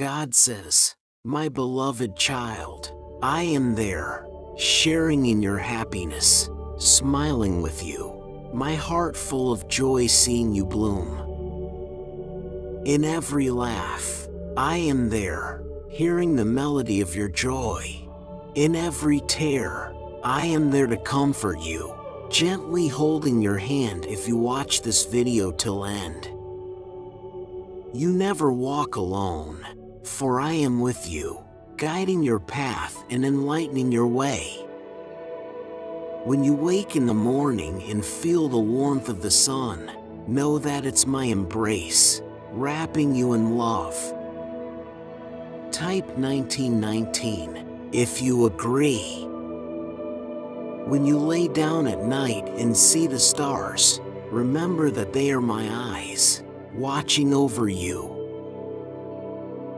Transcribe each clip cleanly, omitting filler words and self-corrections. God says, "My beloved child, I am there, sharing in your happiness, smiling with you, my heart full of joy seeing you bloom. In every laugh, I am there, hearing the melody of your joy. In every tear, I am there to comfort you, gently holding your hand if you watch this video till end. You never walk alone, for I am with you, guiding your path and enlightening your way. When you wake in the morning and feel the warmth of the sun, know that it's my embrace, wrapping you in love." Type 1919 if you agree. When you lay down at night and see the stars, remember that they are my eyes, watching over you.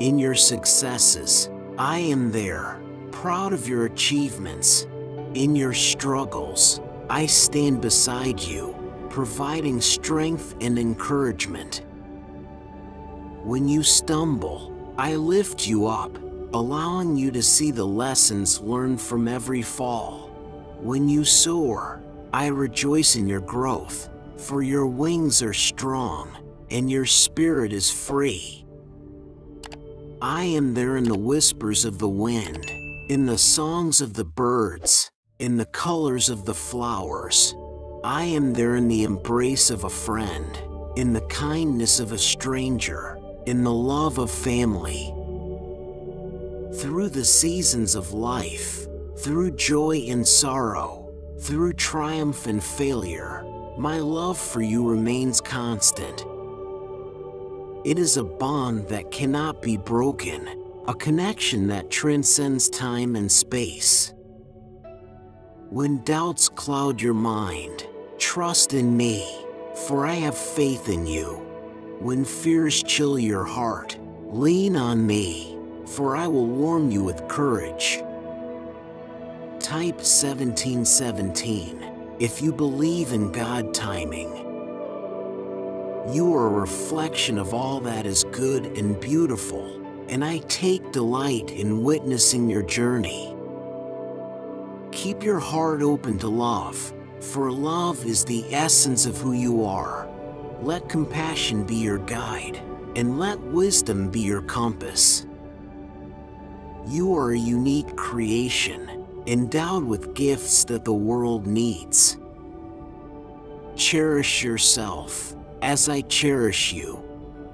In your successes, I am there, proud of your achievements. In your struggles, I stand beside you, providing strength and encouragement. When you stumble, I lift you up, allowing you to see the lessons learned from every fall. When you soar, I rejoice in your growth, for your wings are strong, and your spirit is free. I am there in the whispers of the wind, in the songs of the birds, in the colors of the flowers. I am there in the embrace of a friend, in the kindness of a stranger, in the love of family. Through the seasons of life, through joy and sorrow, through triumph and failure, my love for you remains constant. It is a bond that cannot be broken, a connection that transcends time and space. When doubts cloud your mind, trust in me, for I have faith in you. When fears chill your heart, lean on me, for I will warm you with courage. Type 1717 if you believe in God timing. You are a reflection of all that is good and beautiful, and I take delight in witnessing your journey. Keep your heart open to love, for love is the essence of who you are. Let compassion be your guide, and let wisdom be your compass. You are a unique creation, endowed with gifts that the world needs. Cherish yourself as I cherish you.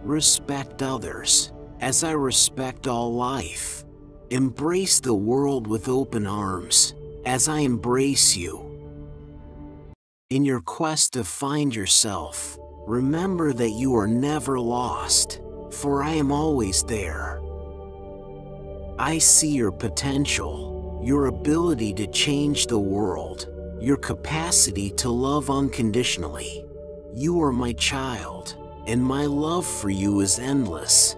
Respect others as I respect all life. Embrace the world with open arms as I embrace you. In your quest to find yourself, remember that you are never lost, for I am always there. I see your potential, your ability to change the world, your capacity to love unconditionally. You are my child, and my love for you is endless.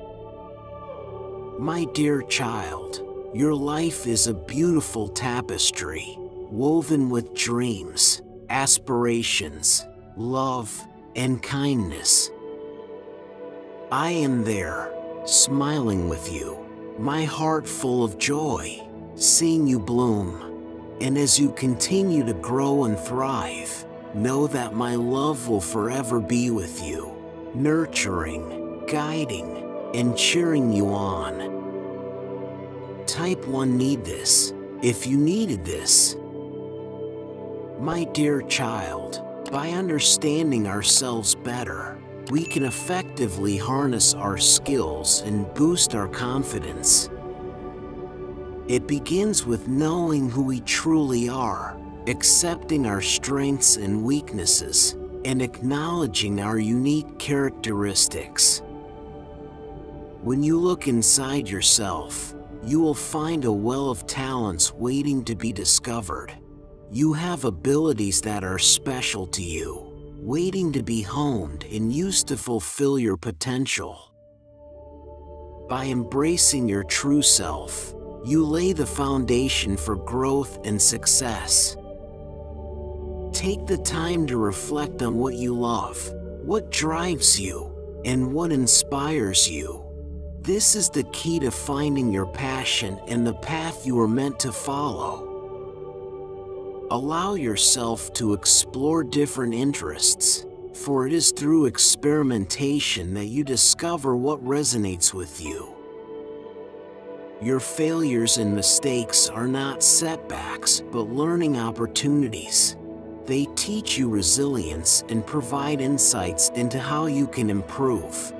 My dear child, your life is a beautiful tapestry, woven with dreams, aspirations, love, and kindness. I am there, smiling with you, my heart full of joy, seeing you bloom. And as you continue to grow and thrive, know that my love will forever be with you, nurturing, guiding, and cheering you on. Type 1 need this if you needed this. My dear child, by understanding ourselves better, we can effectively harness our skills and boost our confidence. It begins with knowing who we truly are, accepting our strengths and weaknesses, and acknowledging our unique characteristics. When you look inside yourself, you will find a well of talents waiting to be discovered. You have abilities that are special to you, waiting to be honed and used to fulfill your potential. By embracing your true self, you lay the foundation for growth and success. Take the time to reflect on what you love, what drives you, and what inspires you. This is the key to finding your passion and the path you are meant to follow. Allow yourself to explore different interests, for it is through experimentation that you discover what resonates with you. Your failures and mistakes are not setbacks, but learning opportunities. They teach you resilience and provide insights into how you can improve.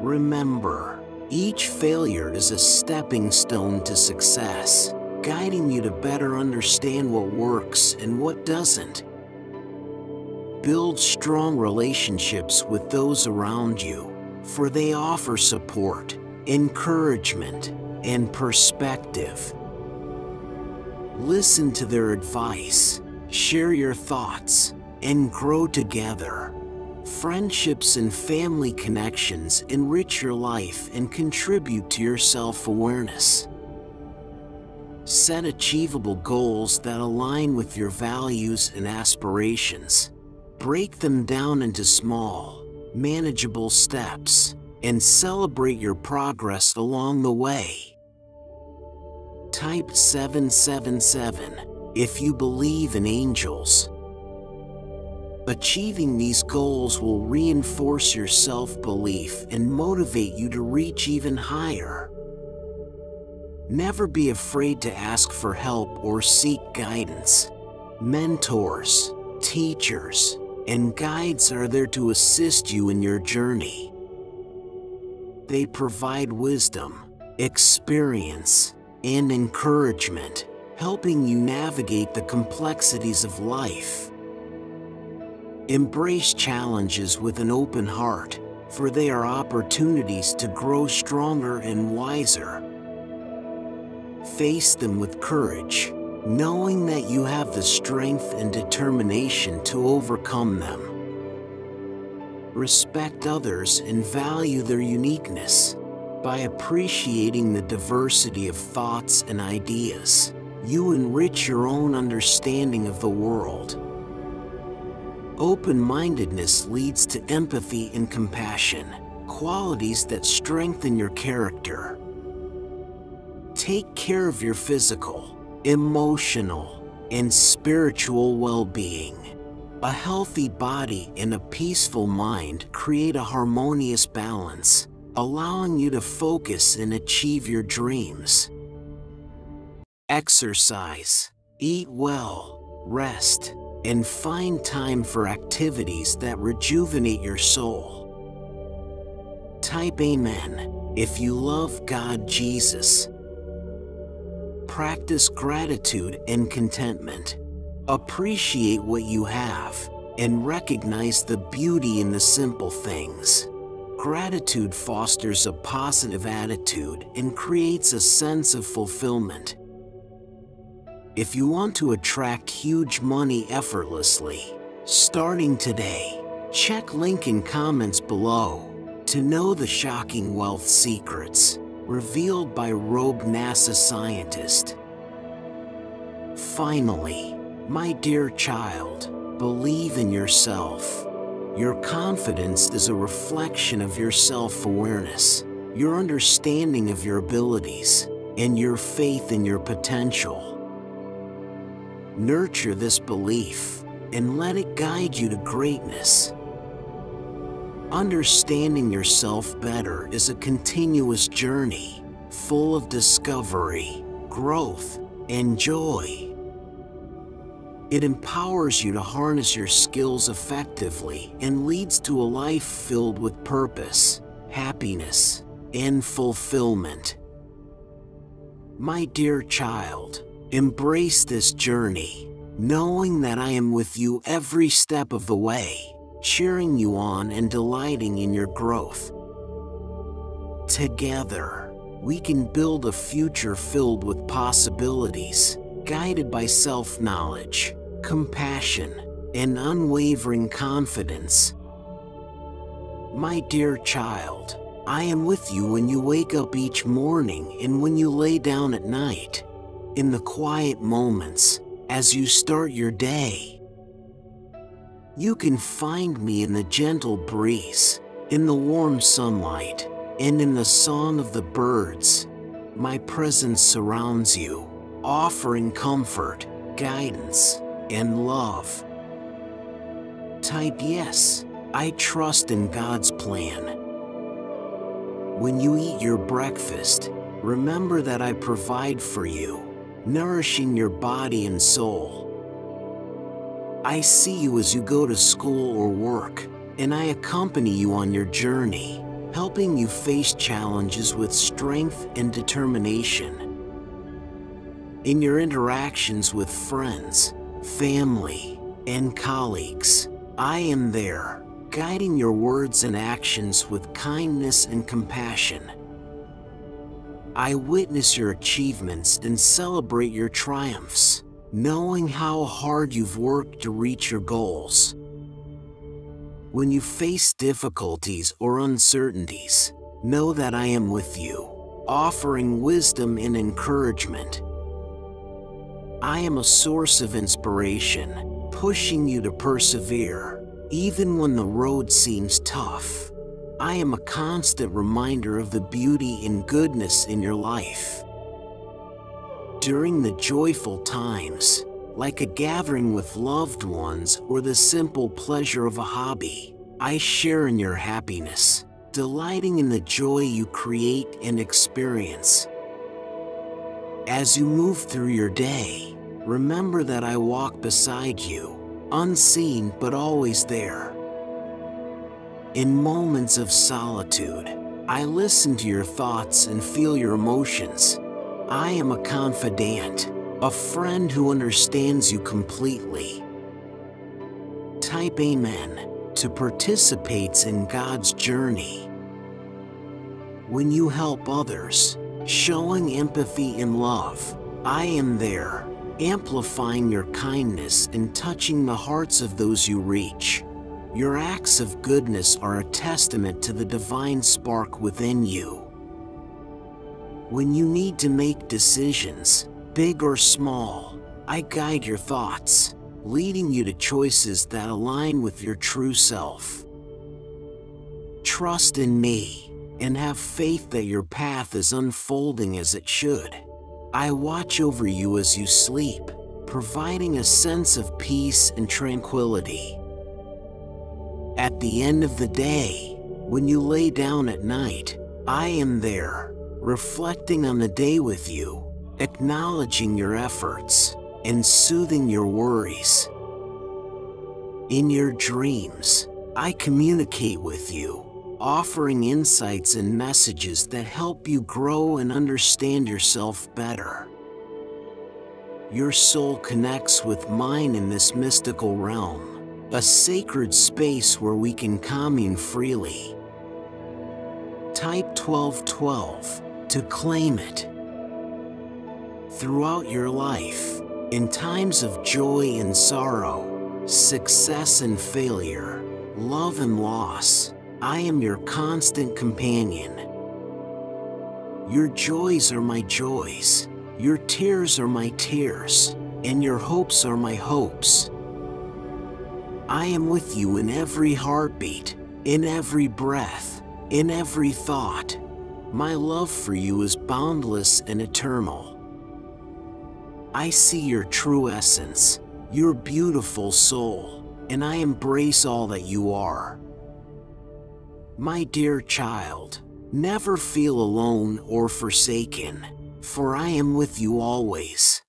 Remember, each failure is a stepping stone to success, guiding you to better understand what works and what doesn't. Build strong relationships with those around you, for they offer support, encouragement, and perspective. Listen to their advice, share your thoughts, and grow together. Friendships and family connections enrich your life and contribute to your self-awareness. Set achievable goals that align with your values and aspirations. Break them down into small, manageable steps, and celebrate your progress along the way. Type 777 if you believe in angels. Achieving these goals will reinforce your self-belief and motivate you to reach even higher. Never be afraid to ask for help or seek guidance. Mentors, teachers, and guides are there to assist you in your journey. They provide wisdom, experience, and encouragement, helping you navigate the complexities of life. Embrace challenges with an open heart, for they are opportunities to grow stronger and wiser. Face them with courage, knowing that you have the strength and determination to overcome them. Respect others and value their uniqueness. By appreciating the diversity of thoughts and ideas, you enrich your own understanding of the world. Open-mindedness leads to empathy and compassion, qualities that strengthen your character. Take care of your physical, emotional, and spiritual well-being. A healthy body and a peaceful mind create a harmonious balance, allowing you to focus and achieve your dreams. Exercise, eat well, rest, and find time for activities that rejuvenate your soul. Type Amen if you love God Jesus. Practice gratitude and contentment. Appreciate what you have and recognize the beauty in the simple things. Gratitude fosters a positive attitude and creates a sense of fulfillment. If you want to attract huge money effortlessly, starting today, check link in comments below to know the shocking wealth secrets revealed by rogue NASA scientist. Finally, my dear child, believe in yourself. Your confidence is a reflection of your self-awareness, your understanding of your abilities, and your faith in your potential. Nurture this belief and let it guide you to greatness. Understanding yourself better is a continuous journey, full of discovery, growth, and joy. It empowers you to harness your skills effectively and leads to a life filled with purpose, happiness, and fulfillment. My dear child, embrace this journey, knowing that I am with you every step of the way, cheering you on and delighting in your growth. Together, we can build a future filled with possibilities, guided by self-knowledge, compassion, and unwavering confidence. My dear child, I am with you when you wake up each morning and when you lay down at night. In the quiet moments, as you start your day, you can find me in the gentle breeze, in the warm sunlight, and in the song of the birds. My presence surrounds you, offering comfort, guidance, and love. Type yes, I trust in God's plan. When you eat your breakfast, remember that I provide for you, nourishing your body and soul. I see you as you go to school or work, and I accompany you on your journey, helping you face challenges with strength and determination. In your interactions with friends, family, and colleagues, I am there, guiding your words and actions with kindness and compassion. I witness your achievements and celebrate your triumphs, knowing how hard you've worked to reach your goals. When you face difficulties or uncertainties, know that I am with you, offering wisdom and encouragement. I am a source of inspiration, pushing you to persevere, even when the road seems tough. I am a constant reminder of the beauty and goodness in your life. During the joyful times, like a gathering with loved ones or the simple pleasure of a hobby, I share in your happiness, delighting in the joy you create and experience. As you move through your day, remember that I walk beside you, unseen but always there. In moments of solitude, I listen to your thoughts and feel your emotions. I am a confidant, a friend who understands you completely. Type Amen to participate in God's journey. When you help others, showing empathy and love, I am there, amplifying your kindness and touching the hearts of those you reach. Your acts of goodness are a testament to the divine spark within you. When you need to make decisions, big or small, I guide your thoughts, leading you to choices that align with your true self. Trust in me and have faith that your path is unfolding as it should. I watch over you as you sleep, providing a sense of peace and tranquility. At the end of the day, when you lay down at night, I am there, reflecting on the day with you, acknowledging your efforts, and soothing your worries. In your dreams, I communicate with you, offering insights and messages that help you grow and understand yourself better. Your soul connects with mine in this mystical realm, a sacred space where we can commune freely. Type 1212 to claim it. Throughout your life, in times of joy and sorrow, success and failure, love and loss, I am your constant companion. Your joys are my joys, your tears are my tears, and your hopes are my hopes. I am with you in every heartbeat, in every breath, in every thought. My love for you is boundless and eternal. I see your true essence, your beautiful soul, and I embrace all that you are. My dear child, never feel alone or forsaken, for I am with you always.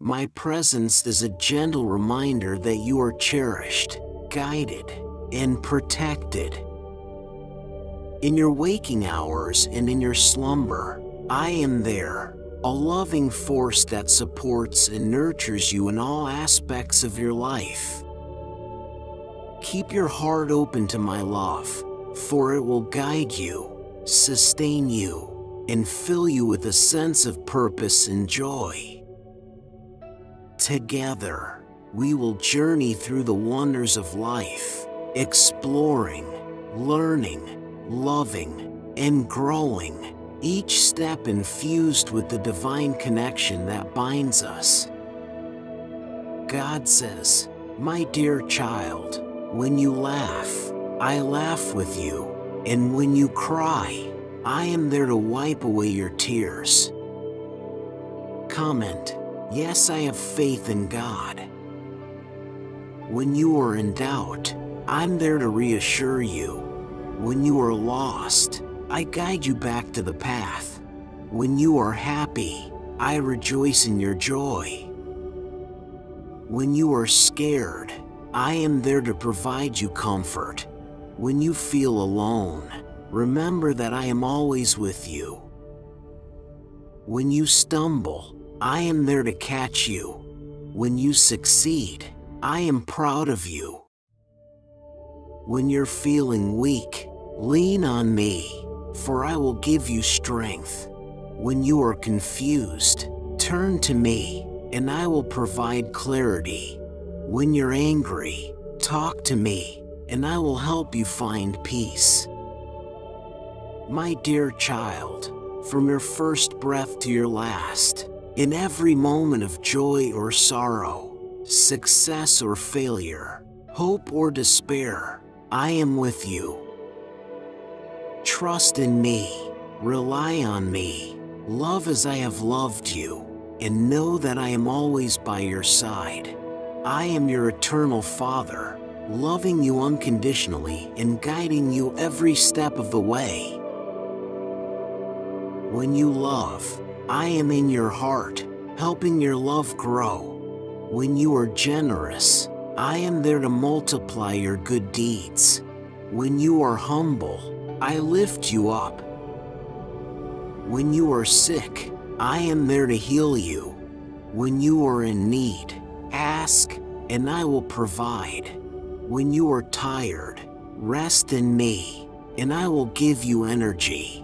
My presence is a gentle reminder that you are cherished, guided, and protected. In your waking hours and in your slumber, I am there, a loving force that supports and nurtures you in all aspects of your life. Keep your heart open to my love, for it will guide you, sustain you, and fill you with a sense of purpose and joy. Together, we will journey through the wonders of life, exploring, learning, loving, and growing. Each step infused with the divine connection that binds us. God says, my dear child, when you laugh, I laugh with you, and when you cry, I am there to wipe away your tears. Comment, yes, I have faith in God. When you are in doubt, I'm there to reassure you. When you are lost, I guide you back to the path. When you are happy, I rejoice in your joy. When you are scared, I am there to provide you comfort. When you feel alone, remember that I am always with you. When you stumble, I am there to catch you. When you succeed, I am proud of you. When you're feeling weak, lean on me, for I will give you strength. When you are confused, turn to me, and I will provide clarity. When you're angry, talk to me, and I will help you find peace. My dear child, from your first breath to your last, in every moment of joy or sorrow, success or failure, hope or despair, I am with you. Trust in me, rely on me, love as I have loved you, and know that I am always by your side. I am your eternal Father, loving you unconditionally and guiding you every step of the way. When you love, I am in your heart, helping your love grow. When you are generous, I am there to multiply your good deeds. When you are humble, I lift you up. When you are sick, I am there to heal you. When you are in need, ask, and I will provide. When you are tired, rest in me, and I will give you energy.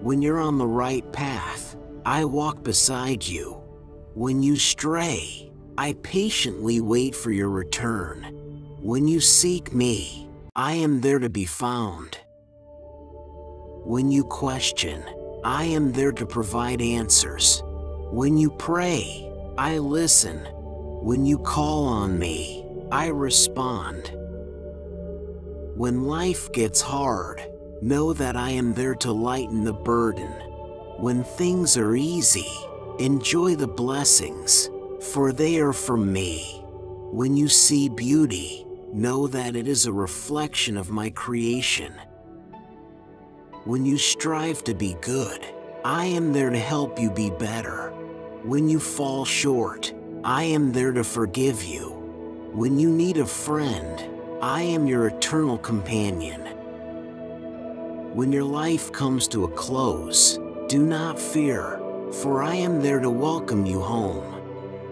When you're on the right path, I walk beside you. When you stray, I patiently wait for your return. When you seek me, I am there to be found. When you question, I am there to provide answers. When you pray, I listen. When you call on me, I respond. When life gets hard, know that I am there to lighten the burden. When things are easy, enjoy the blessings, for they are from me. When you see beauty, know that it is a reflection of my creation. When you strive to be good, I am there to help you be better. When you fall short, I am there to forgive you. When you need a friend, I am your eternal companion. When your life comes to a close, do not fear, for I am there to welcome you home.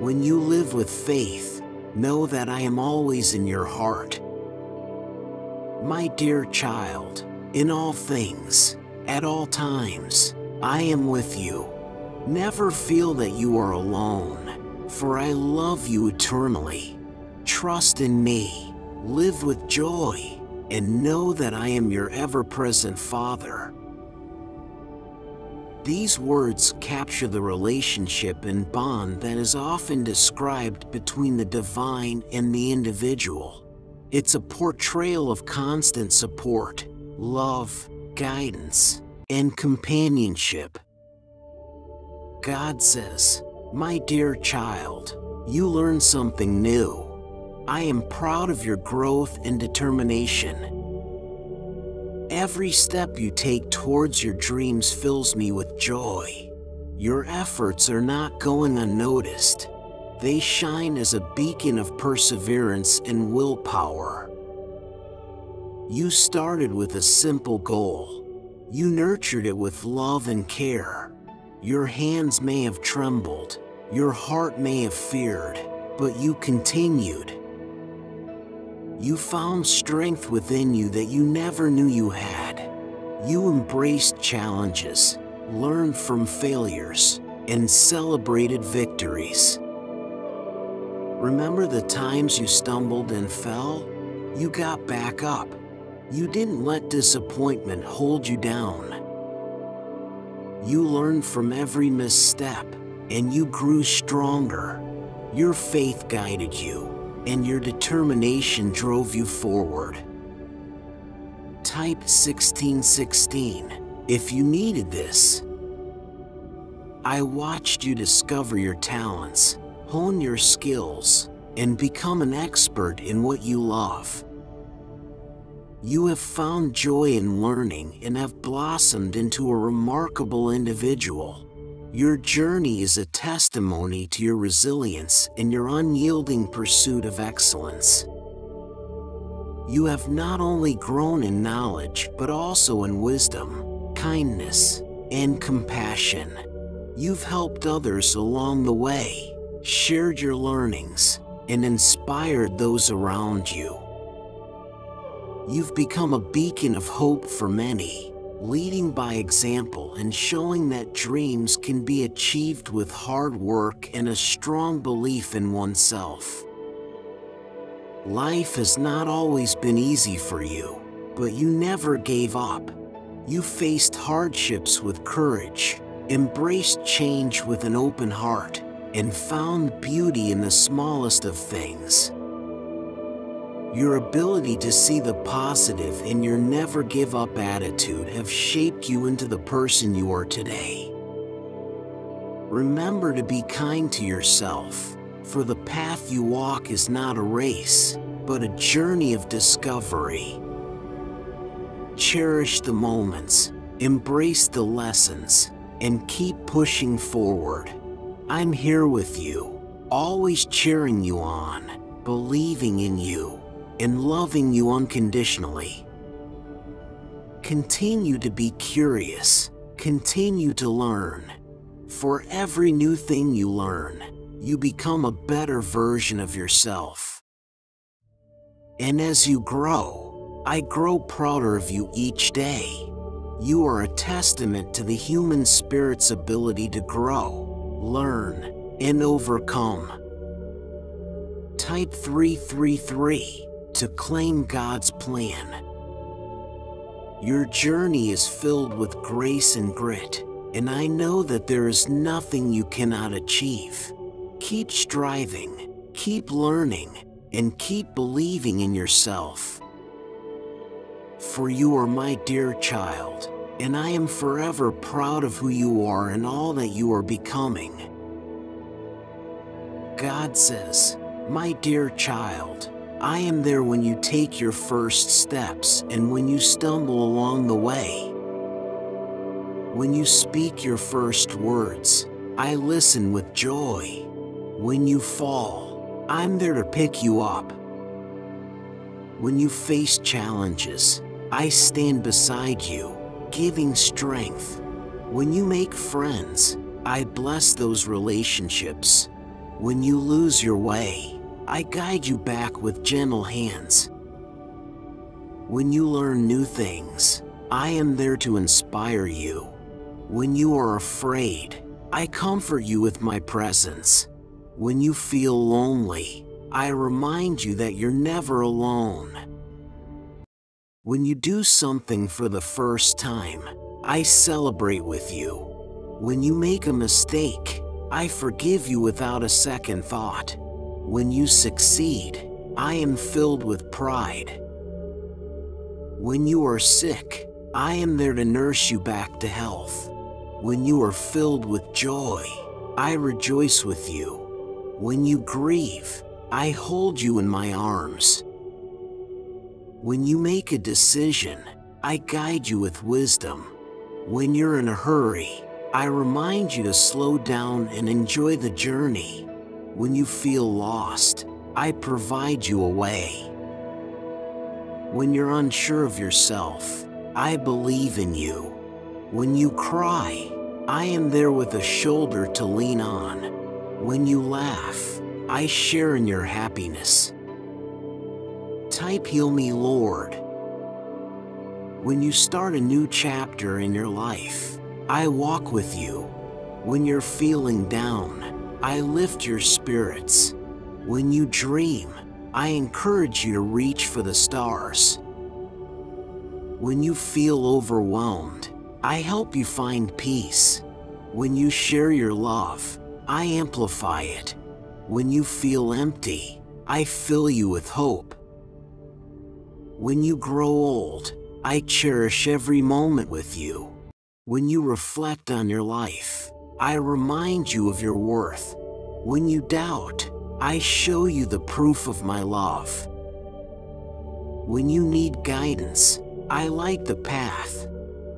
When you live with faith, know that I am always in your heart. My dear child, in all things, at all times, I am with you. Never feel that you are alone, for I love you eternally. Trust in me, live with joy, and know that I am your ever-present Father. These words capture the relationship and bond that is often described between the divine and the individual. It's a portrayal of constant support, love, guidance, and companionship. God says, "My dear child, you learned something new. I am proud of your growth and determination. Every step you take towards your dreams fills me with joy. Your efforts are not going unnoticed. They shine as a beacon of perseverance and willpower. You started with a simple goal. You nurtured it with love and care. Your hands may have trembled, your heart may have feared, but you continued. You found strength within you that you never knew you had. You embraced challenges, learned from failures, and celebrated victories. Remember the times you stumbled and fell? You got back up. You didn't let disappointment hold you down. You learned from every misstep, and you grew stronger. Your faith guided you, and your determination drove you forward. Type 1616 if you needed this. I watched you discover your talents, hone your skills, and become an expert in what you love. You have found joy in learning and have blossomed into a remarkable individual. Your journey is a testimony to your resilience and your unyielding pursuit of excellence. You have not only grown in knowledge, but also in wisdom, kindness, and compassion. You've helped others along the way, shared your learnings, and inspired those around you. You've become a beacon of hope for many, leading by example and showing that dreams can be achieved with hard work and a strong belief in oneself. Life has not always been easy for you, but you never gave up. You faced hardships with courage, embraced change with an open heart, and found beauty in the smallest of things. Your ability to see the positive and your never give up attitude have shaped you into the person you are today. Remember to be kind to yourself. For the path you walk is not a race, but a journey of discovery. Cherish the moments, embrace the lessons, and keep pushing forward. I'm here with you, always cheering you on, believing in you, and loving you unconditionally. Continue to be curious, continue to learn. For every new thing you learn, you become a better version of yourself. And as you grow, I grow prouder of you each day. You are a testament to the human spirit's ability to grow, learn, and overcome. Type 333 to claim God's plan. Your journey is filled with grace and grit, and I know that there is nothing you cannot achieve. Keep striving, keep learning, and keep believing in yourself. For you are my dear child, and I am forever proud of who you are and all that you are becoming. God says, "My dear child, I am there when you take your first steps and when you stumble along the way. When you speak your first words, I listen with joy. When you fall, I'm there to pick you up. When you face challenges, I stand beside you, giving strength. When you make friends, I bless those relationships. When you lose your way, I guide you back with gentle hands. When you learn new things, I am there to inspire you. When you are afraid, I comfort you with my presence. When you feel lonely, I remind you that you're never alone. When you do something for the first time, I celebrate with you. When you make a mistake, I forgive you without a second thought. When you succeed, I am filled with pride. When you are sick, I am there to nurse you back to health. When you are filled with joy, I rejoice with you. When you grieve, I hold you in my arms. When you make a decision, I guide you with wisdom. When you're in a hurry, I remind you to slow down and enjoy the journey. When you feel lost, I provide you a way. When you're unsure of yourself, I believe in you. When you cry, I am there with a shoulder to lean on. When you laugh, I share in your happiness. Type "Heal me, Lord." When you start a new chapter in your life, I walk with you. When you're feeling down, I lift your spirits. When you dream, I encourage you to reach for the stars. When you feel overwhelmed, I help you find peace. When you share your love, I amplify it. When you feel empty, I fill you with hope. When you grow old, I cherish every moment with you. When you reflect on your life, I remind you of your worth. When you doubt, I show you the proof of my love. When you need guidance, I light the path.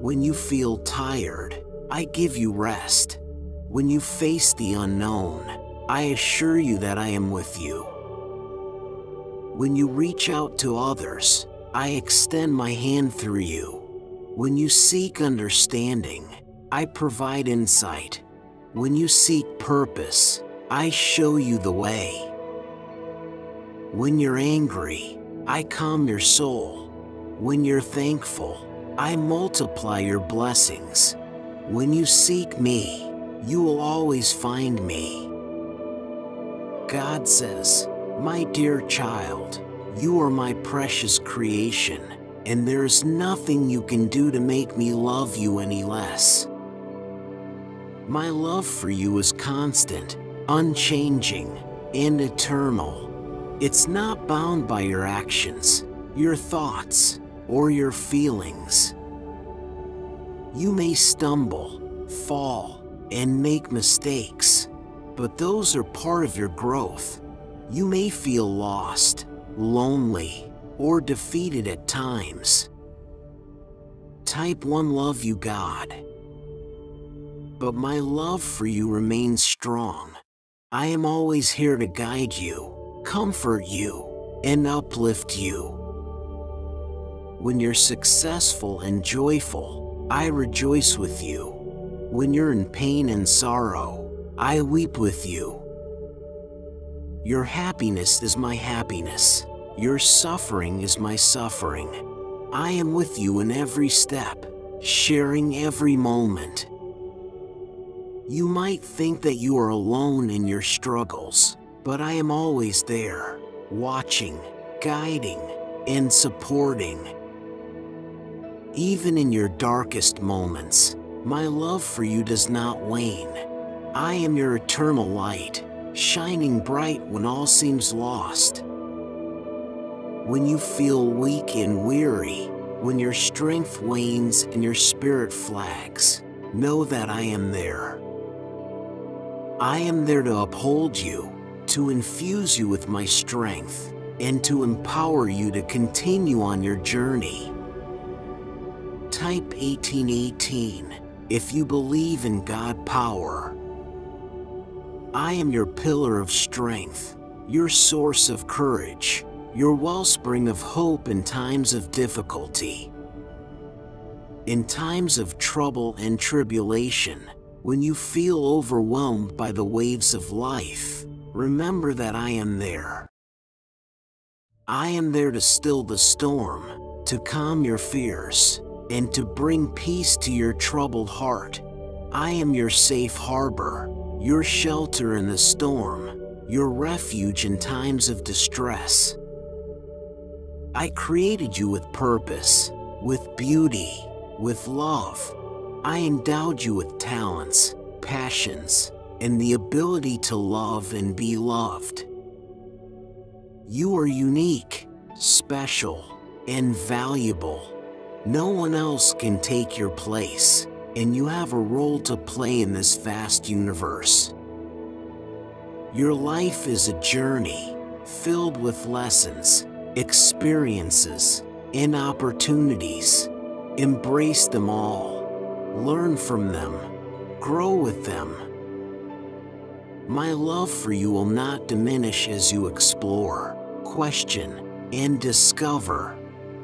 When you feel tired, I give you rest. When you face the unknown, I assure you that I am with you. When you reach out to others, I extend my hand through you. When you seek understanding, I provide insight. When you seek purpose, I show you the way. When you're angry, I calm your soul. When you're thankful, I multiply your blessings. When you seek me, you will always find me. God says, "My dear child, you are my precious creation, and there is nothing you can do to make me love you any less." My love for you is constant, unchanging, and eternal. It's not bound by your actions, your thoughts, or your feelings. You may stumble, fall, and make mistakes, but those are part of your growth. You may feel lost, lonely, or defeated at times. Type 1 love you, God. But my love for you remains strong. I am always here to guide you, comfort you, and uplift you. When you're successful and joyful, I rejoice with you. When you're in pain and sorrow, I weep with you. Your happiness is my happiness. Your suffering is my suffering. I am with you in every step, sharing every moment. You might think that you are alone in your struggles, but I am always there, watching, guiding, and supporting. Even in your darkest moments, my love for you does not wane. I am your eternal light, shining bright when all seems lost. When you feel weak and weary, when your strength wanes and your spirit flags, know that I am there. I am there to uphold you, to infuse you with my strength, and to empower you to continue on your journey. Type 1818. If you believe in God power. I am your pillar of strength, your source of courage, your wellspring of hope in times of difficulty. In times of trouble and tribulation, when you feel overwhelmed by the waves of life, remember that I am there. I am there to still the storm, to calm your fears, and to bring peace to your troubled heart. I am your safe harbor, your shelter in the storm, your refuge in times of distress. I created you with purpose, with beauty, with love. I endowed you with talents, passions, and the ability to love and be loved. You are unique, special, and valuable. No one else can take your place, and you have a role to play in this vast universe. Your life is a journey filled with lessons, experiences, and opportunities. Embrace them all. Learn from them. Grow with them. My love for you will not diminish as you explore, question, and discover.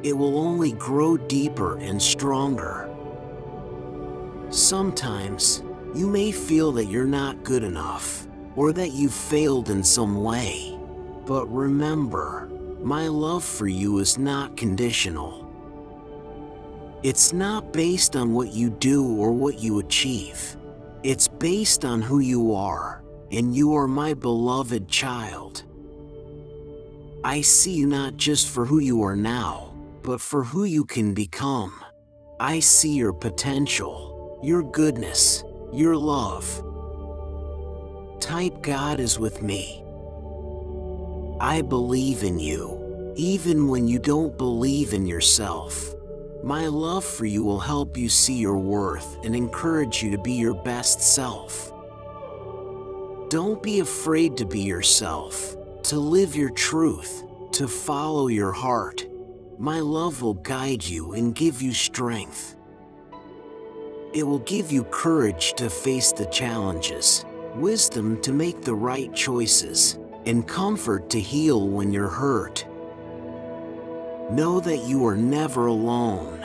It will only grow deeper and stronger. Sometimes, you may feel that you're not good enough, or that you've failed in some way. But remember, my love for you is not conditional. It's not based on what you do or what you achieve. It's based on who you are, and you are my beloved child. I see you not just for who you are now, but for who you can become. I see your potential, your goodness, your love. Type God is with me. I believe in you, even when you don't believe in yourself. My love for you will help you see your worth and encourage you to be your best self. Don't be afraid to be yourself, to live your truth, to follow your heart. My love will guide you and give you strength. It will give you courage to face the challenges, wisdom to make the right choices, and comfort to heal when you're hurt. Know that you are never alone.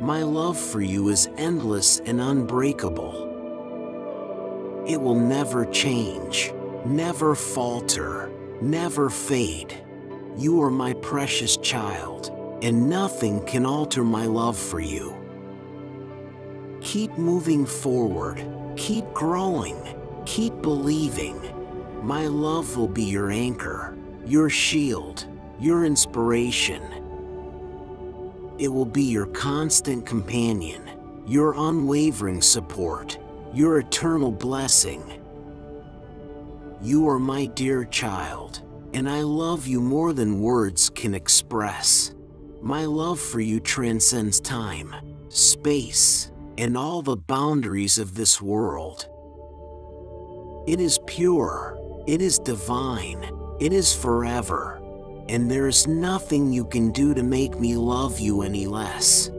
My love for you is endless and unbreakable. It will never change, never falter, never fade. You are my precious child, and nothing can alter my love for you. Keep moving forward, keep growing, keep believing. My love will be your anchor, your shield, your inspiration. It will be your constant companion, your unwavering support, your eternal blessing. You are my dear child, and I love you more than words can express. My love for you transcends time, space, and all the boundaries of this world. It is pure, it is divine, it is forever, and there is nothing you can do to make me love you any less.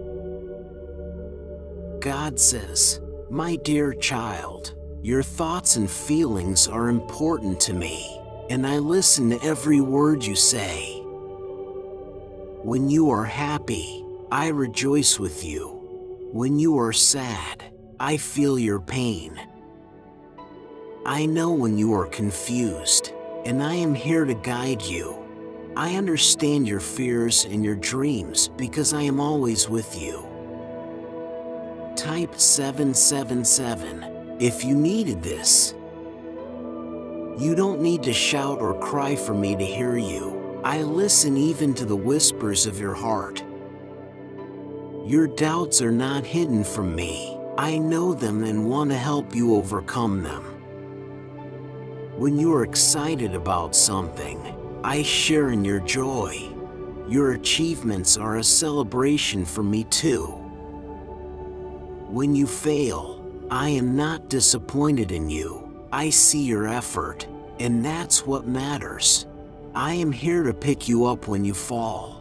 God says, my dear child, your thoughts and feelings are important to me, and I listen to every word you say. When you are happy, I rejoice with you. When you are sad, I feel your pain. I know when you are confused, and I am here to guide you. I understand your fears and your dreams because I am always with you. Type 777 if you needed this. You don't need to shout or cry for me to hear you. I listen even to the whispers of your heart. Your doubts are not hidden from me. I know them and want to help you overcome them. When you are excited about something, I share in your joy. Your achievements are a celebration for me too. When you fail, I am not disappointed in you. I see your effort, and that's what matters. I am here to pick you up when you fall.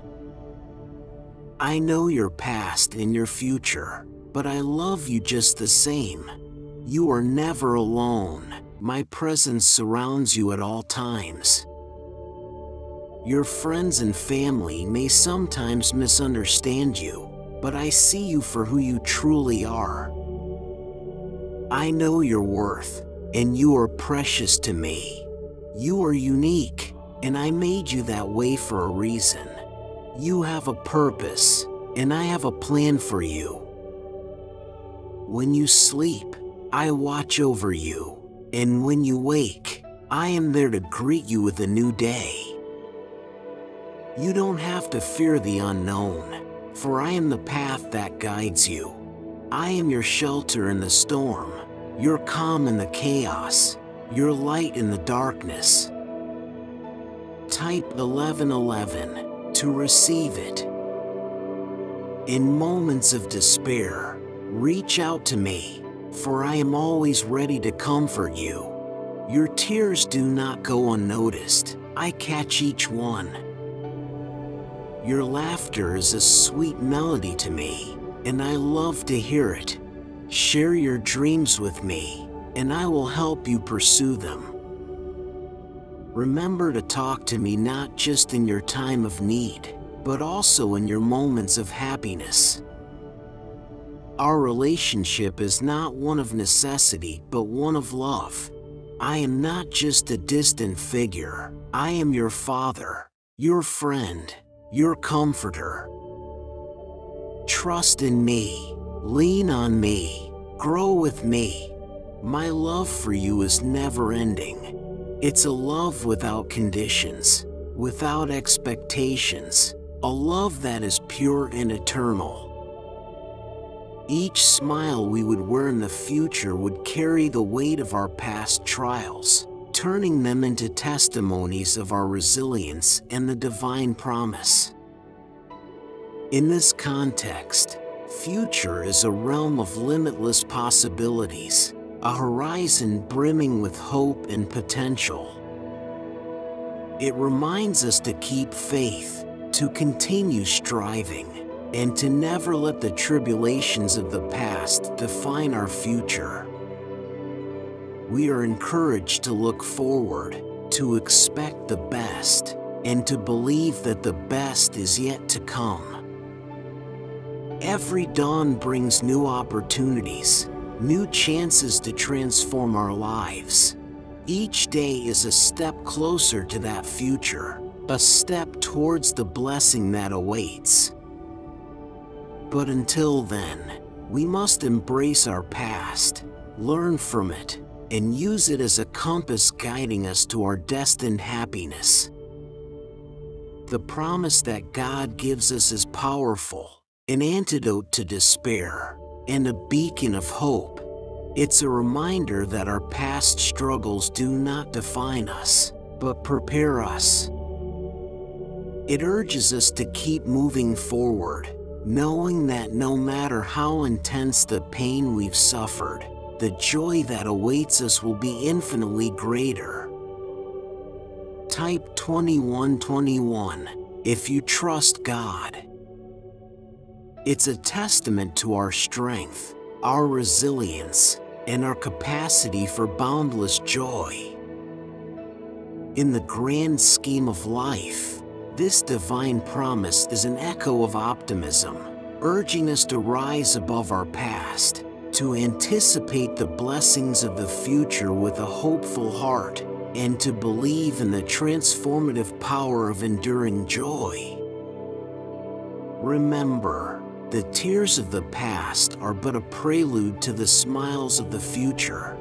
I know your past and your future, but I love you just the same. You are never alone. My presence surrounds you at all times. Your friends and family may sometimes misunderstand you, but I see you for who you truly are. I know your worth, and you are precious to me. You are unique, and I made you that way for a reason. You have a purpose, and I have a plan for you. When you sleep, I watch over you, and when you wake, I am there to greet you with a new day. You don't have to fear the unknown, for I am the path that guides you. I am your shelter in the storm, your calm in the chaos, your light in the darkness. Type 1111. To receive it. In moments of despair, reach out to me, for I am always ready to comfort you. Your tears do not go unnoticed. I catch each one. Your laughter is a sweet melody to me, and I love to hear it. Share your dreams with me, and I will help you pursue them. Remember to talk to me not just in your time of need, but also in your moments of happiness. Our relationship is not one of necessity, but one of love. I am not just a distant figure. I am your father, your friend, your comforter. Trust in me, lean on me, grow with me. My love for you is never ending. It's a love without conditions, without expectations, a love that is pure and eternal. Each smile we would wear in the future would carry the weight of our past trials, turning them into testimonies of our resilience and the divine promise. In this context, future is a realm of limitless possibilities, a horizon brimming with hope and potential. It reminds us to keep faith, to continue striving, and to never let the tribulations of the past define our future. We are encouraged to look forward, to expect the best, and to believe that the best is yet to come. Every dawn brings new opportunities, new chances to transform our lives. Each day is a step closer to that future, a step towards the blessing that awaits. But until then, we must embrace our past, learn from it, and use it as a compass guiding us to our destined happiness. The promise that God gives us is powerful, an antidote to despair, and a beacon of hope. It's a reminder that our past struggles do not define us, but prepare us. It urges us to keep moving forward, knowing that no matter how intense the pain we've suffered, the joy that awaits us will be infinitely greater. Type 2121 if you trust God. It's a testament to our strength, our resilience, and our capacity for boundless joy. In the grand scheme of life, this divine promise is an echo of optimism, urging us to rise above our past, to anticipate the blessings of the future with a hopeful heart, and to believe in the transformative power of enduring joy. Remember, the tears of the past are but a prelude to the smiles of the future.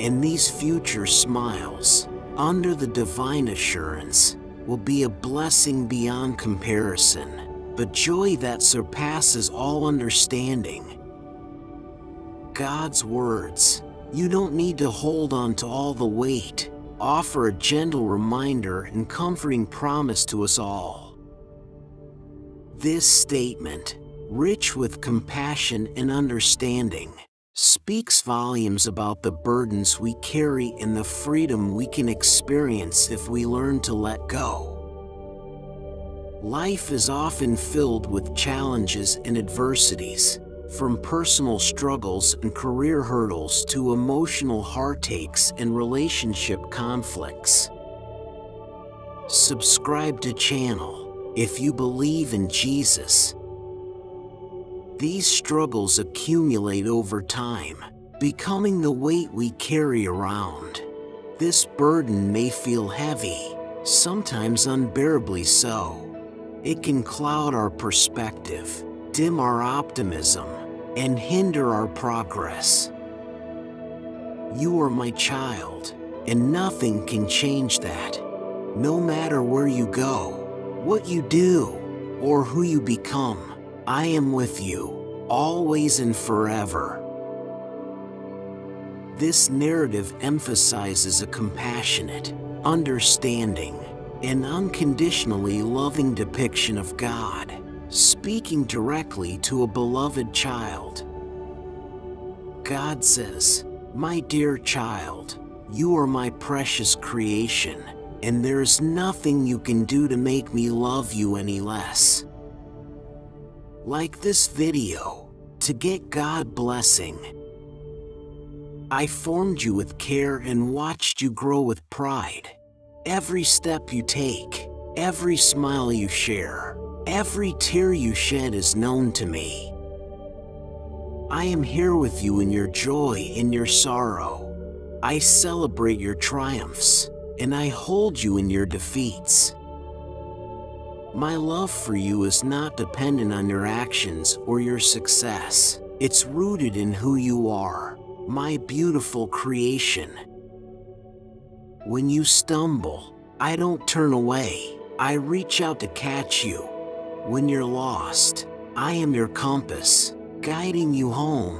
And these future smiles, under the divine assurance, will be a blessing beyond comparison, a joy that surpasses all understanding. God's words, "You don't need to hold on to all the weight," offer a gentle reminder and comforting promise to us all. This statement, rich with compassion and understanding, speaks volumes about the burdens we carry and the freedom we can experience if we learn to let go. Life is often filled with challenges and adversities, from personal struggles and career hurdles to emotional heartaches and relationship conflicts. Subscribe to channel if you believe in Jesus. These struggles accumulate over time, becoming the weight we carry around. This burden may feel heavy, sometimes unbearably so. It can cloud our perspective, dim our optimism, and hinder our progress. You are my child, and nothing can change that. No matter where you go, what you do, or who you become, I am with you, always and forever. This narrative emphasizes a compassionate, understanding, and unconditionally loving depiction of God, speaking directly to a beloved child. God says, "My dear child, you are my precious creation, and there is nothing you can do to make me love you any less." Like this video, to get God's blessing. I formed you with care and watched you grow with pride. Every step you take, every smile you share, every tear you shed is known to me. I am here with you in your joy and your sorrow. I celebrate your triumphs, and I hold you in your defeats. My love for you is not dependent on your actions or your success. It's rooted in who you are, my beautiful creation. When you stumble, I don't turn away. I reach out to catch you. When you're lost, I am your compass, guiding you home.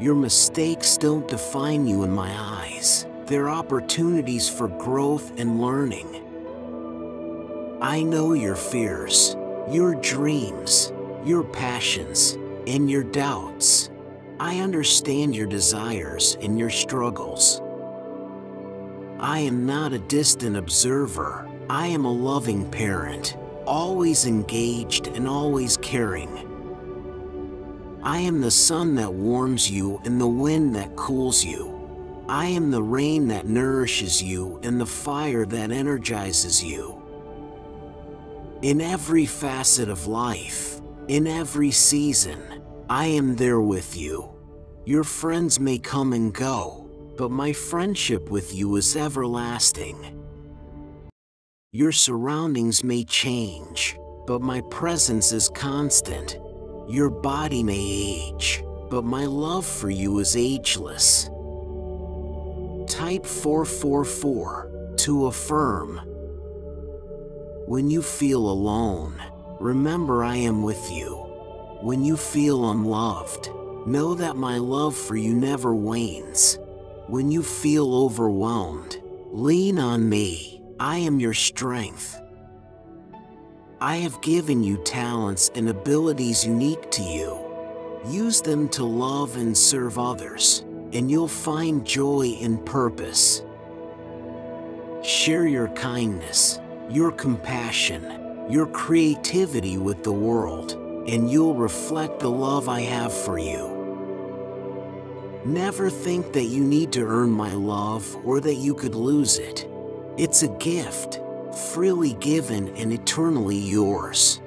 Your mistakes don't define you in my eyes. They're opportunities for growth and learning. I know your fears, your dreams, your passions, and your doubts. I understand your desires and your struggles. I am not a distant observer. I am a loving parent, always engaged and always caring. I am the sun that warms you and the wind that cools you. I am the rain that nourishes you and the fire that energizes you. In every facet of life, in every season, I am there with you. Your friends may come and go, but my friendship with you is everlasting. Your surroundings may change, but my presence is constant. Your body may age, but my love for you is ageless. Type 444 to affirm. When you feel alone, remember I am with you. When you feel unloved, know that my love for you never wanes. When you feel overwhelmed, lean on me. I am your strength. I have given you talents and abilities unique to you. Use them to love and serve others, and you'll find joy and purpose. Share your kindness, your compassion, your creativity with the world, and you'll reflect the love I have for you. Never think that you need to earn my love or that you could lose it. It's a gift, freely given and eternally yours.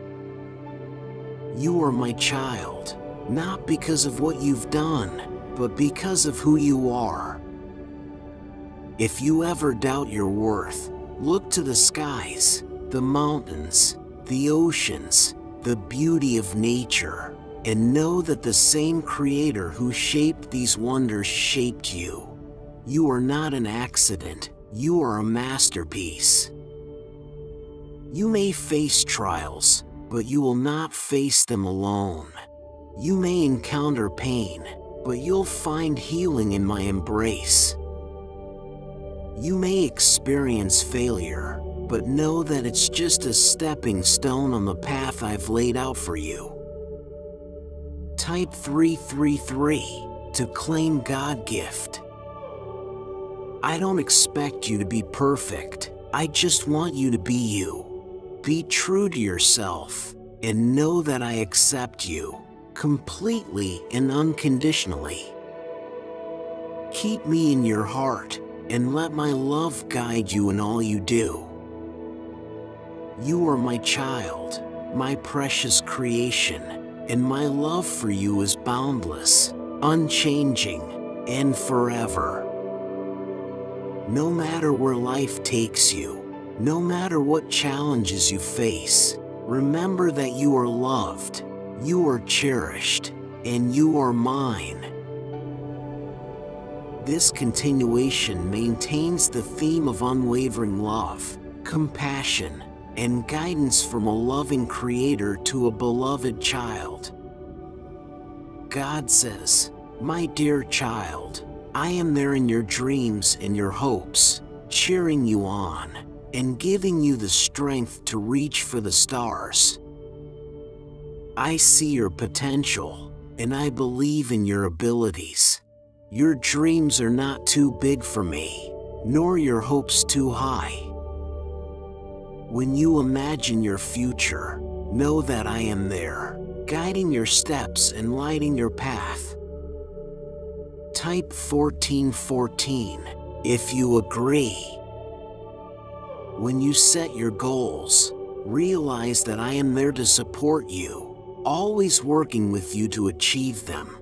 You are my child, not because of what you've done, but because of who you are. If you ever doubt your worth, look to the skies, the mountains, the oceans, the beauty of nature, and know that the same Creator who shaped these wonders shaped you. You are not an accident, you are a masterpiece. You may face trials, but you will not face them alone. You may encounter pain, but you'll find healing in my embrace. You may experience failure, but know that it's just a stepping stone on the path I've laid out for you. Type 333 to claim God's gift. I don't expect you to be perfect. I just want you to be you. Be true to yourself and know that I accept you completely and unconditionally. Keep me in your heart and let my love guide you in all you do. You are my child, my precious creation, and my love for you is boundless, unchanging, and forever. No matter where life takes you, no matter what challenges you face, remember that you are loved, you are cherished, and you are mine. This continuation maintains the theme of unwavering love, compassion, and guidance from a loving Creator to a beloved child. God says, "My dear child, I am there in your dreams and your hopes, cheering you on and giving you the strength to reach for the stars. I see your potential, and I believe in your abilities. Your dreams are not too big for me, nor your hopes too high. When you imagine your future, know that I am there, guiding your steps and lighting your path." Type 1414 if you agree. When you set your goals, realize that I am there to support you, always working with you to achieve them.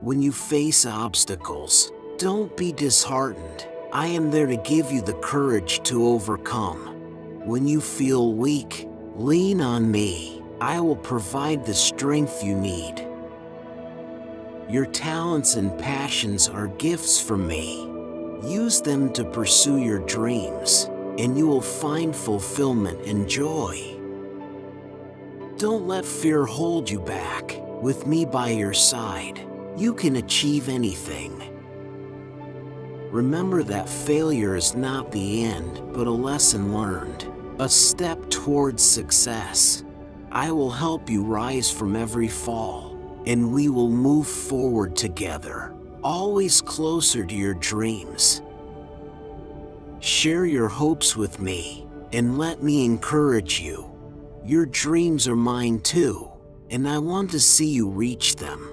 When you face obstacles, don't be disheartened. I am there to give you the courage to overcome. When you feel weak, lean on me. I will provide the strength you need. Your talents and passions are gifts from me. Use them to pursue your dreams, and you will find fulfillment and joy. Don't let fear hold you back. With me by your side, you can achieve anything. Remember that failure is not the end, but a lesson learned. a step towards success. I will help you rise from every fall, and we will move forward together, always closer to your dreams. Share your hopes with me, and let me encourage you. Your dreams are mine too, and I want to see you reach them.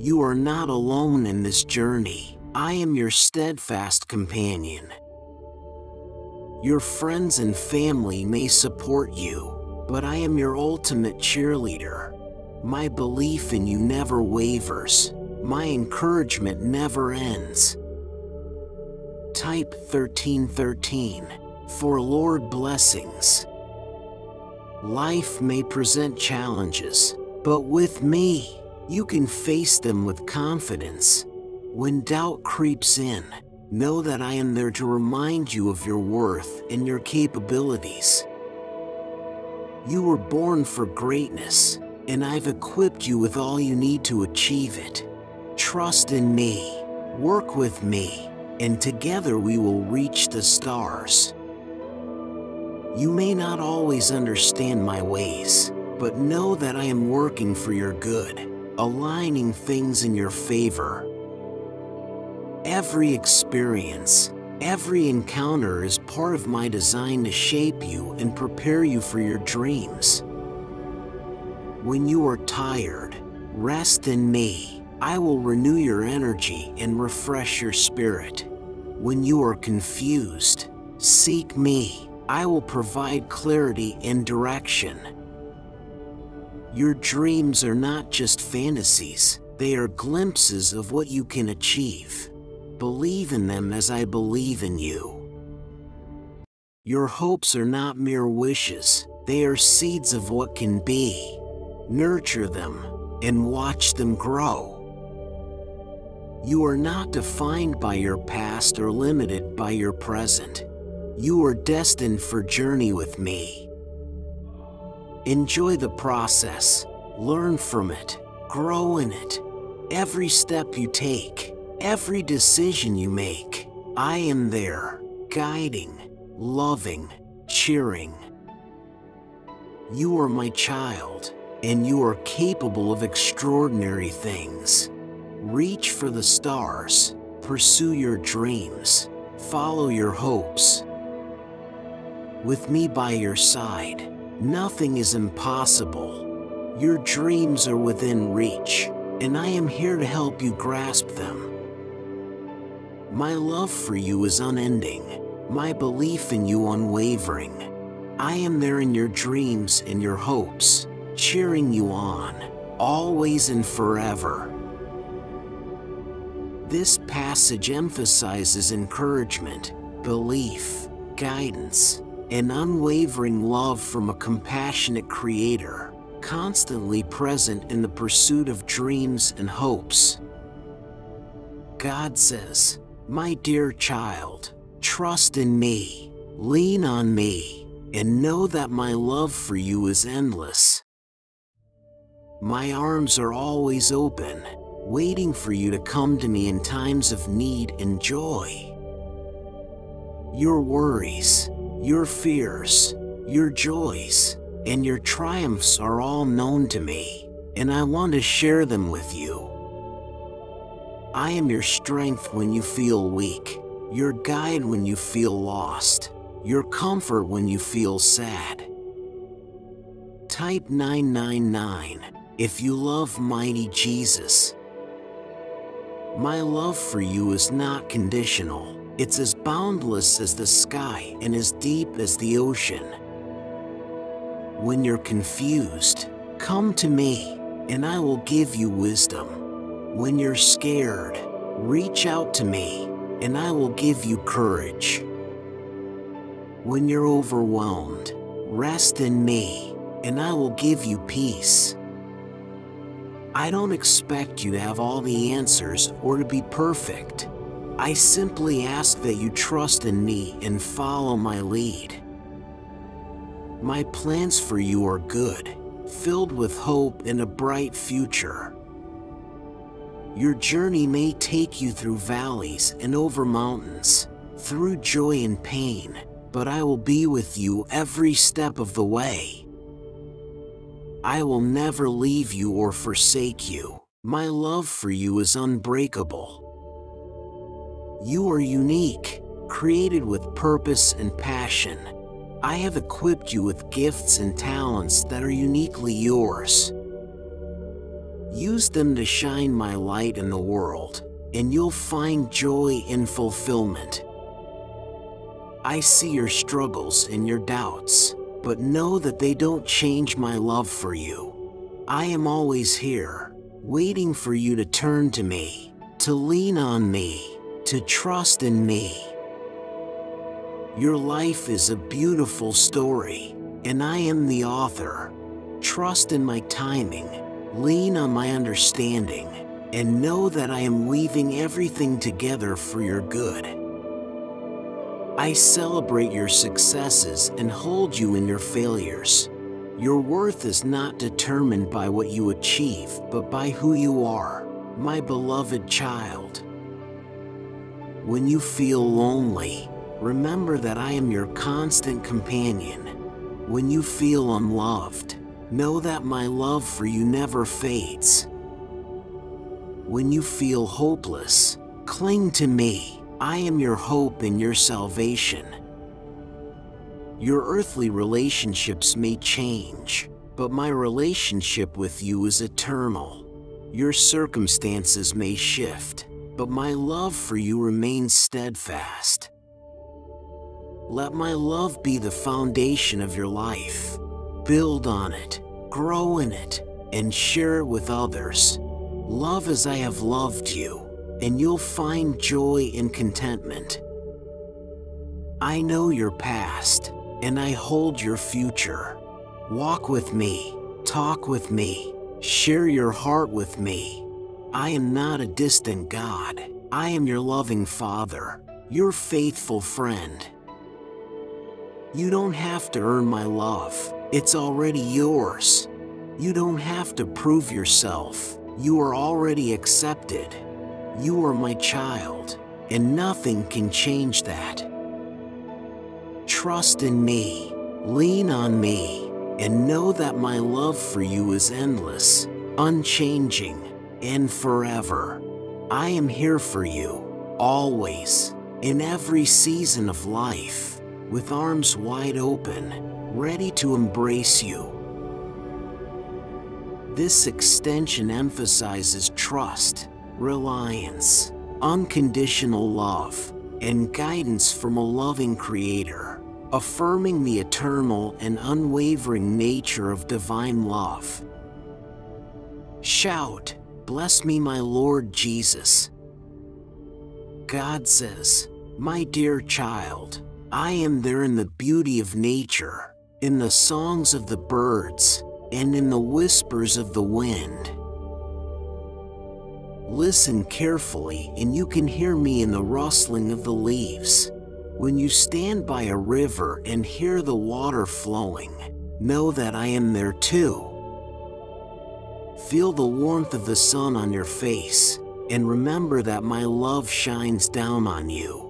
You are not alone in this journey. I am your steadfast companion. Your friends and family may support you, but I am your ultimate cheerleader. My belief in you never wavers. My encouragement never ends. Type 1313 for Lord blessings. Life may present challenges, but with me, you can face them with confidence. When doubt creeps in, know that I am there to remind you of your worth and your capabilities. You were born for greatness, and I've equipped you with all you need to achieve it. Trust in me, work with me, and together we will reach the stars. You may not always understand my ways, but know that I am working for your good, aligning things in your favor. Every experience, every encounter is part of my design to shape you and prepare you for your dreams. When you are tired, rest in me. I will renew your energy and refresh your spirit. When you are confused, seek me. I will provide clarity and direction. Your dreams are not just fantasies. They are glimpses of what you can achieve. Believe in them as I believe in you. Your hopes are not mere wishes. They are seeds of what can be. Nurture them and watch them grow. You are not defined by your past or limited by your present. You are destined for journey with me. Enjoy the process. Learn from it. Grow in it. Every step you take, every decision you make, I am there, guiding, loving, cheering. You are my child, and you are capable of extraordinary things. Reach for the stars, pursue your dreams, follow your hopes. With me by your side, nothing is impossible. Your dreams are within reach, and I am here to help you grasp them. My love for you is unending, my belief in you unwavering. I am there in your dreams and your hopes, cheering you on, always and forever. This passage emphasizes encouragement, belief, guidance, and unwavering love from a compassionate Creator, constantly present in the pursuit of dreams and hopes. God says, "My dear child, trust in me, lean on me, and know that my love for you is endless. My arms are always open, waiting for you to come to me in times of need and joy. Your worries, your fears, your joys, and your triumphs are all known to me, and I want to share them with you. I am your strength when you feel weak, your guide when you feel lost, your comfort when you feel sad." Type 999 if you love mighty Jesus. My love for you is not conditional. It's as boundless as the sky and as deep as the ocean. When you're confused, come to me, and I will give you wisdom. When you're scared, reach out to me, and I will give you courage. When you're overwhelmed, rest in me, and I will give you peace. I don't expect you to have all the answers or to be perfect. I simply ask that you trust in me and follow my lead. My plans for you are good, filled with hope and a bright future. Your journey may take you through valleys and over mountains, through joy and pain, but I will be with you every step of the way. I will never leave you or forsake you. My love for you is unbreakable. You are unique, created with purpose and passion. I have equipped you with gifts and talents that are uniquely yours. Use them to shine my light in the world, and you'll find joy in fulfillment. I see your struggles and your doubts, but know that they don't change my love for you. I am always here, waiting for you to turn to me, to lean on me, to trust in me. Your life is a beautiful story, and I am the author. Trust in my timing, lean on my understanding, and know that I am weaving everything together for your good. I celebrate your successes and hold you in your failures. Your worth is not determined by what you achieve, but by who you are, my beloved child. When you feel lonely, remember that I am your constant companion. When you feel unloved, know that my love for you never fades. When you feel hopeless, cling to me. I am your hope and your salvation. Your earthly relationships may change, but my relationship with you is eternal. Your circumstances may shift, but my love for you remains steadfast. Let my love be the foundation of your life. Build on it, grow in it, and share it with others. Love as I have loved you, and you'll find joy and contentment. I know your past, and I hold your future. Walk with me, talk with me, share your heart with me. I am not a distant God. I am your loving Father, your faithful friend. You don't have to earn my love. It's already yours. You don't have to prove yourself. You are already accepted. You are my child, and nothing can change that. Trust in me, lean on me, and know that my love for you is endless, unchanging, and forever. I am here for you, always, in every season of life, with arms wide open, ready to embrace you. This extension emphasizes trust, reliance, unconditional love, and guidance from a loving Creator, affirming the eternal and unwavering nature of divine love. Shout, "Bless me, my Lord Jesus." God says, "My dear child, I am there in the beauty of nature, in the songs of the birds, and in the whispers of the wind." Listen carefully and you can hear me in the rustling of the leaves. When you stand by a river and hear the water flowing, know that I am there too. Feel the warmth of the sun on your face, and remember that my love shines down on you.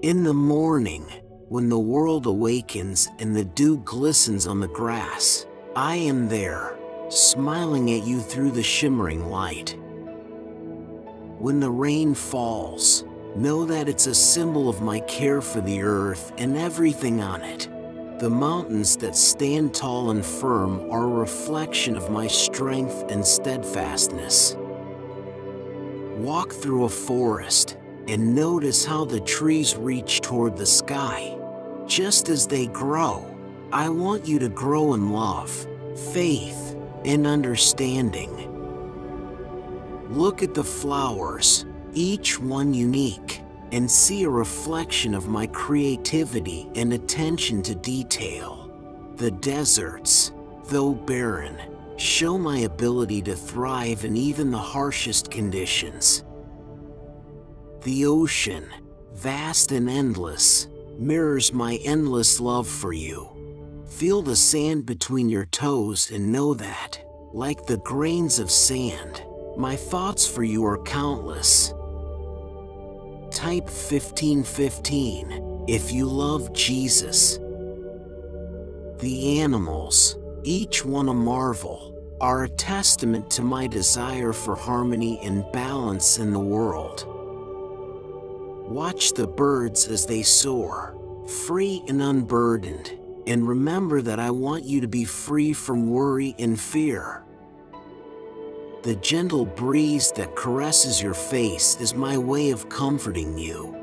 In the morning, when the world awakens and the dew glistens on the grass, I am there, smiling at you through the shimmering light. When the rain falls, know that it's a symbol of my care for the earth and everything on it. The mountains that stand tall and firm are a reflection of my strength and steadfastness. Walk through a forest and notice how the trees reach toward the sky. Just as they grow, I want you to grow in love, faith, and understanding. Look at the flowers, each one unique, and see a reflection of my creativity and attention to detail. The deserts, though barren, show my ability to thrive in even the harshest conditions. The ocean, vast and endless, mirrors my endless love for you. Feel the sand between your toes and know that, like the grains of sand, my thoughts for you are countless. Type 1515 If you love Jesus, the animals, each one a marvel, are a testament to my desire for harmony and balance in the world. Watch the birds as they soar, free and unburdened, and remember that I want you to be free from worry and fear. The gentle breeze that caresses your face is my way of comforting you.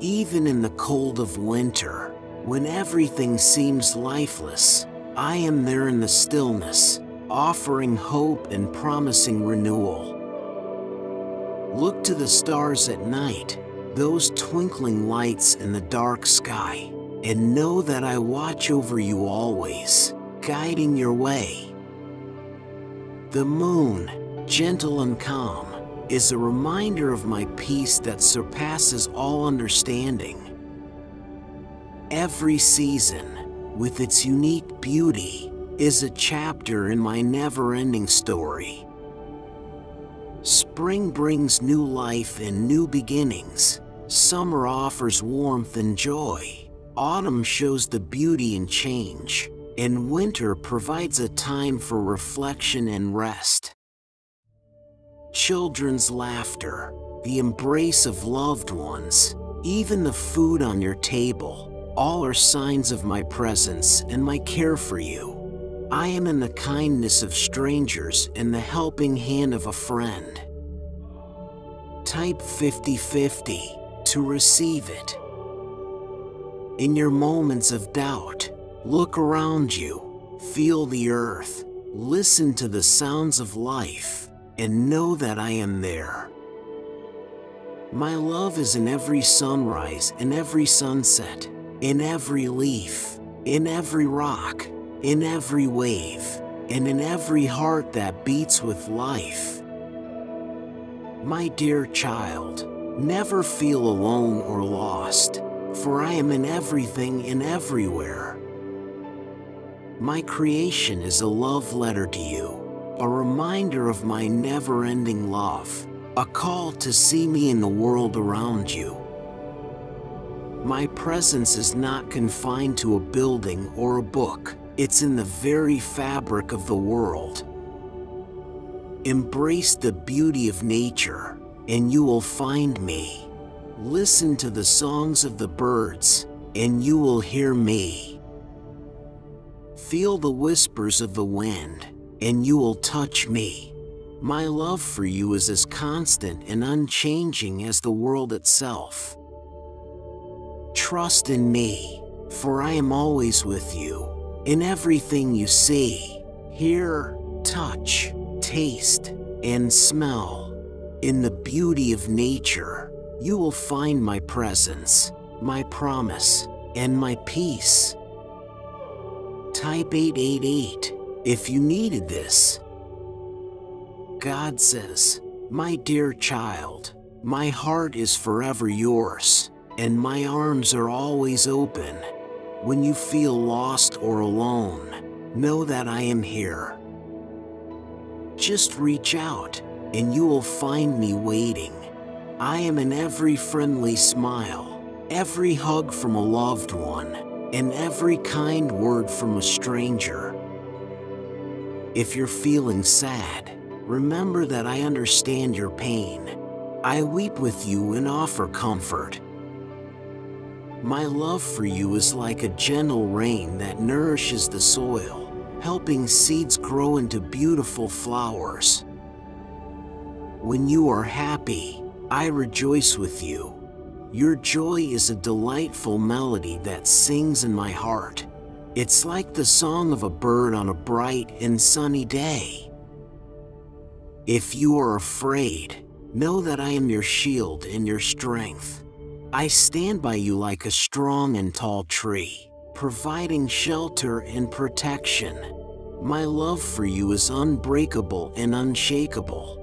Even in the cold of winter, when everything seems lifeless, I am there in the stillness, offering hope and promising renewal. Look to the stars at night, those twinkling lights in the dark sky, and know that I watch over you always, guiding your way. The moon, gentle and calm, is a reminder of my peace that surpasses all understanding. Every season, with its unique beauty, is a chapter in my never-ending story. Spring brings new life and new beginnings. Summer offers warmth and joy. Autumn shows the beauty and change, and winter provides a time for reflection and rest. Children's laughter, the embrace of loved ones, even the food on your table, all are signs of my presence and my care for you. I am in the kindness of strangers and the helping hand of a friend. Type 5050 to receive it. In your moments of doubt, look around you, feel the earth, listen to the sounds of life, and know that I am there. My love is in every sunrise, in every sunset, in every leaf, in every rock, in every wave, and in every heart that beats with life. My dear child, never feel alone or lost, for I am in everything and everywhere. My creation is a love letter to you, a reminder of my never-ending love, a call to see me in the world around you. My presence is not confined to a building or a book. It's in the very fabric of the world. Embrace the beauty of nature, and you will find me. Listen to the songs of the birds, and you will hear me. Feel the whispers of the wind, and you will touch me. My love for you is as constant and unchanging as the world itself. Trust in me, for I am always with you, in everything you see, hear, touch, taste, and smell. In the beauty of nature, you will find my presence, my promise, and my peace. Type 888 if you needed this. God says, my dear child, my heart is forever yours, and my arms are always open. When you feel lost or alone, know that I am here. Just reach out, and you will find me waiting. I am in every friendly smile, every hug from a loved one, and every kind word from a stranger. If you're feeling sad, remember that I understand your pain. I weep with you and offer comfort. My love for you is like a gentle rain that nourishes the soil, helping seeds grow into beautiful flowers. When you are happy, I rejoice with you. Your joy is a delightful melody that sings in my heart. It's like the song of a bird on a bright and sunny day. If you are afraid, know that I am your shield and your strength. I stand by you like a strong and tall tree, providing shelter and protection. My love for you is unbreakable and unshakable.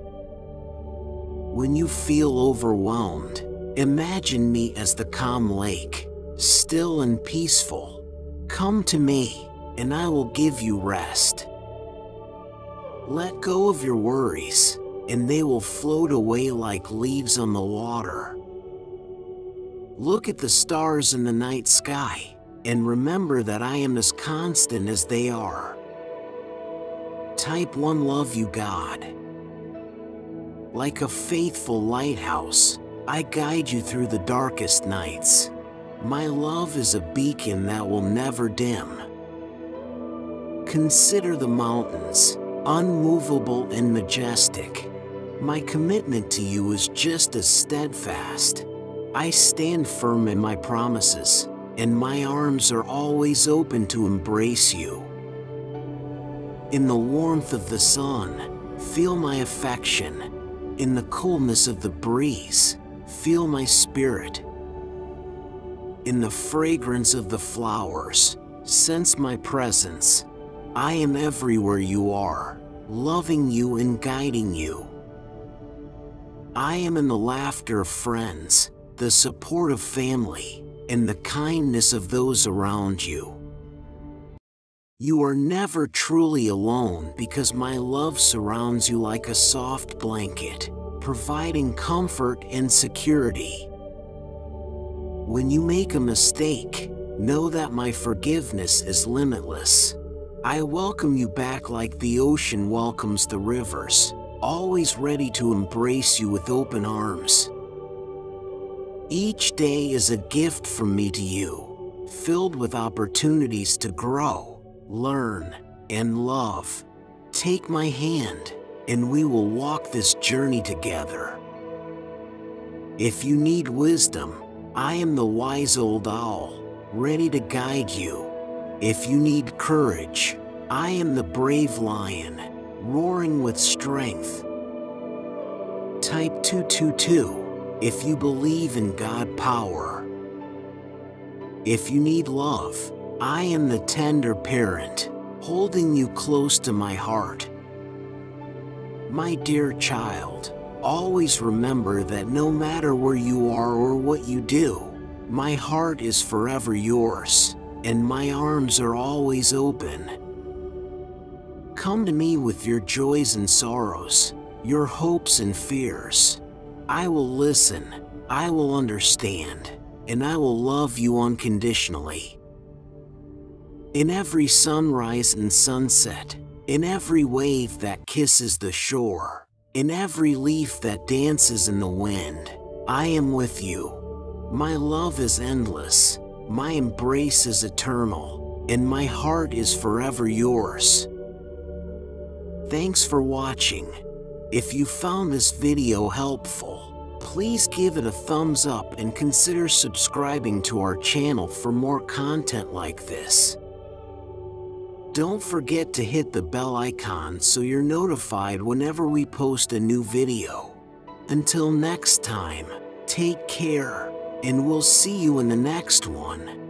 When you feel overwhelmed, imagine me as the calm lake, still and peaceful. Come to me, and I will give you rest. Let go of your worries, and they will float away like leaves on the water. Look at the stars in the night sky, and remember that I am as constant as they are. Type 1 love you, God. Like a faithful lighthouse, I guide you through the darkest nights. My love is a beacon that will never dim. Consider the mountains, unmovable and majestic. My commitment to you is just as steadfast. I stand firm in my promises, and my arms are always open to embrace you. In the warmth of the sun, feel my affection. In the coolness of the breeze, feel my spirit. In the fragrance of the flowers, sense my presence. I am everywhere you are, loving you and guiding you. I am in the laughter of friends, the support of family, and the kindness of those around you. You are never truly alone because my love surrounds you like a soft blanket, providing comfort and security. When you make a mistake, know that my forgiveness is limitless. I welcome you back like the ocean welcomes the rivers, always ready to embrace you with open arms. Each day is a gift from me to you, filled with opportunities to grow, learn, and love. Take my hand, and we will walk this journey together. If you need wisdom, I am the wise old owl, ready to guide you. If you need courage, I am the brave lion, roaring with strength. Type 222. If you believe in God power. If you need love, I am the tender parent, holding you close to my heart. My dear child, always remember that no matter where you are or what you do, my heart is forever yours, and my arms are always open. Come to me with your joys and sorrows, your hopes and fears. I will listen, I will understand, and I will love you unconditionally. In every sunrise and sunset, in every wave that kisses the shore, in every leaf that dances in the wind, I am with you. My love is endless, my embrace is eternal, and my heart is forever yours. Thanks for watching. If you found this video helpful, please give it a thumbs up and consider subscribing to our channel for more content like this. Don't forget to hit the bell icon so you're notified whenever we post a new video. Until next time, take care, and we'll see you in the next one.